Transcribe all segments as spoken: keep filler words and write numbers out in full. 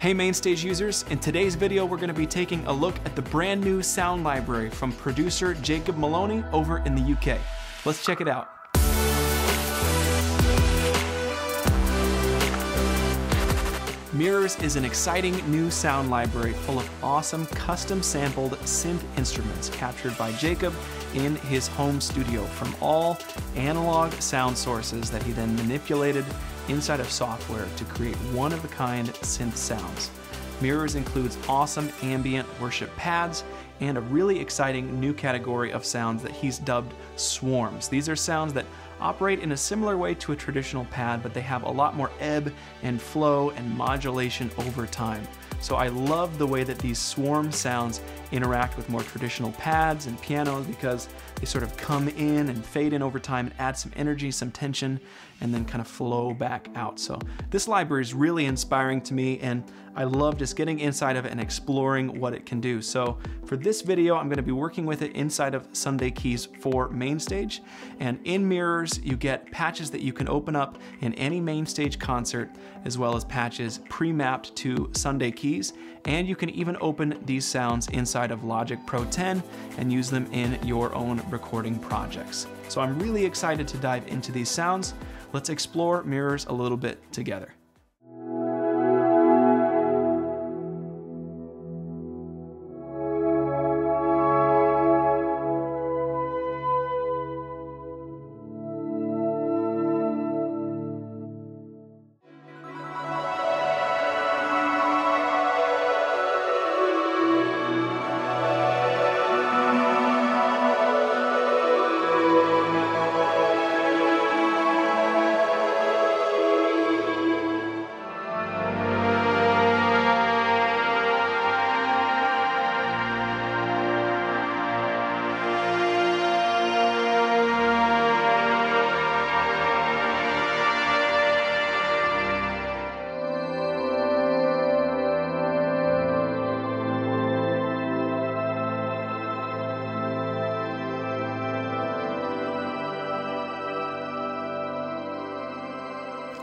Hey Mainstage users, in today's video we're going to be taking a look at the brand new sound library from producer Jacob Maloney over in the U K. Let's check it out. Mirrors is an exciting new sound library full of awesome custom sampled synth instruments captured by Jacob in his home studio from all analog sound sources that he then manipulated inside of software to create one-of-a-kind synth sounds. Mirrors includes awesome ambient worship pads and a really exciting new category of sounds that he's dubbed Swarms. These are sounds that operate in a similar way to a traditional pad, but they have a lot more ebb and flow and modulation over time. So I love the way that these swarm sounds interact with more traditional pads and pianos because they sort of come in and fade in over time and add some energy, some tension, and then kind of flow back out. So this library is really inspiring to me and I love just getting inside of it and exploring what it can do. So for this video, I'm gonna be working with it inside of Sunday Keys for Mainstage. And in Mirrors, you get patches that you can open up in any Mainstage concert, as well as patches pre-mapped to Sunday Keys. And you can even open these sounds inside of Logic Pro ten and use them in your own recording projects. So I'm really excited to dive into these sounds. Let's explore Mirrors a little bit together.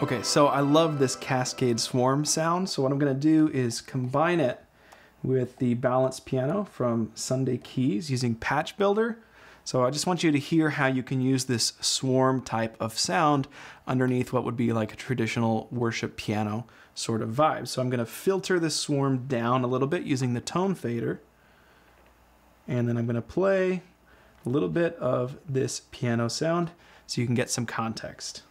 Okay, so I love this Cascade Swarm sound. So what I'm gonna do is combine it with the Balanced Piano from Sunday Keys using Patch Builder. So I just want you to hear how you can use this swarm type of sound underneath what would be like a traditional worship piano sort of vibe. So I'm gonna filter this swarm down a little bit using the Tone Fader. And then I'm gonna play a little bit of this piano sound so you can get some context.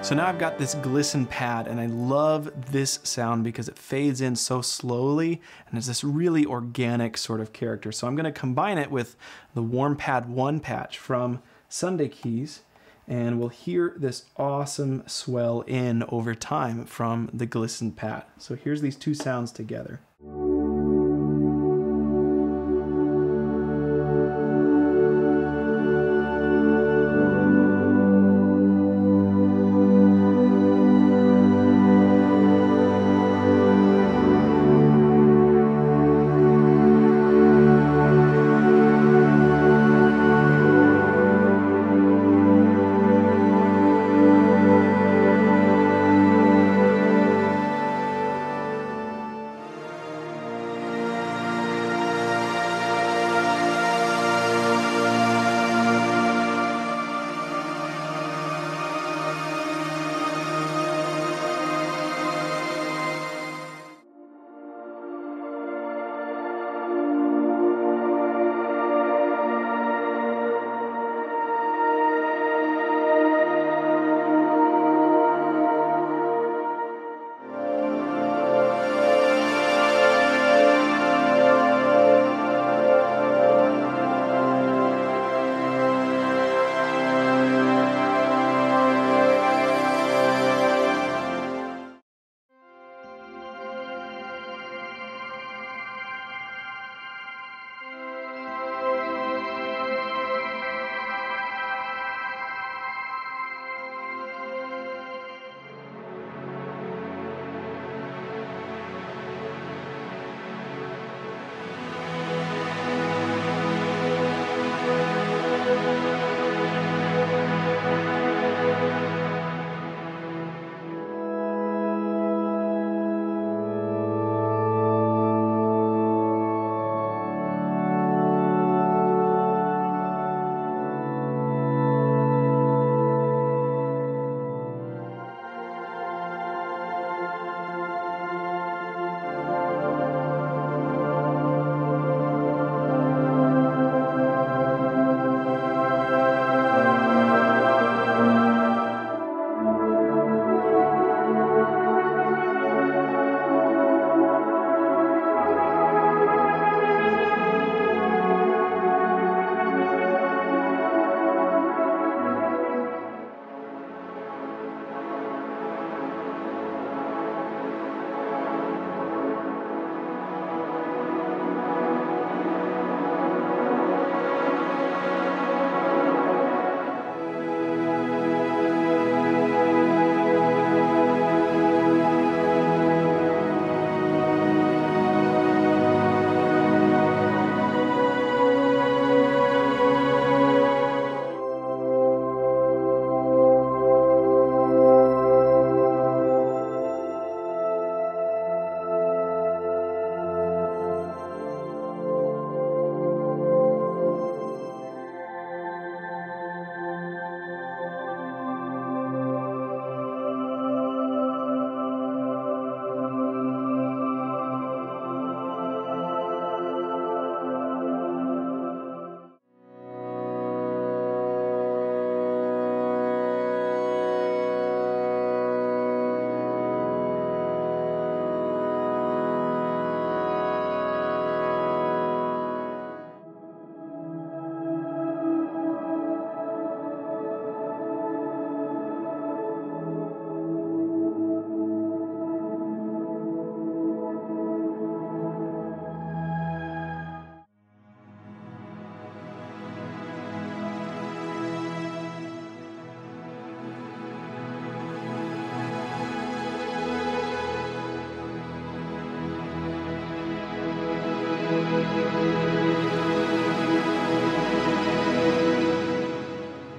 So now I've got this Glisten Pad and I love this sound because it fades in so slowly and it's this really organic sort of character. So I'm gonna combine it with the Warm Pad one patch from Sunday Keys and we'll hear this awesome swell in over time from the Glisten Pad. So here's these two sounds together.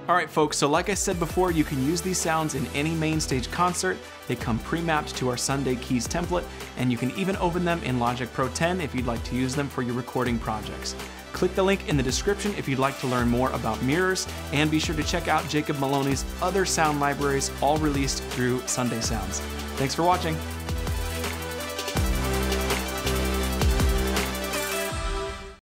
Alright folks, so like I said before, you can use these sounds in any Mainstage concert. They come pre-mapped to our Sunday Keys template, and you can even open them in Logic Pro ten if you'd like to use them for your recording projects. Click the link in the description if you'd like to learn more about Mirrors, and be sure to check out Jacob Maloney's other sound libraries, all released through Sunday Sounds. Thanks for watching!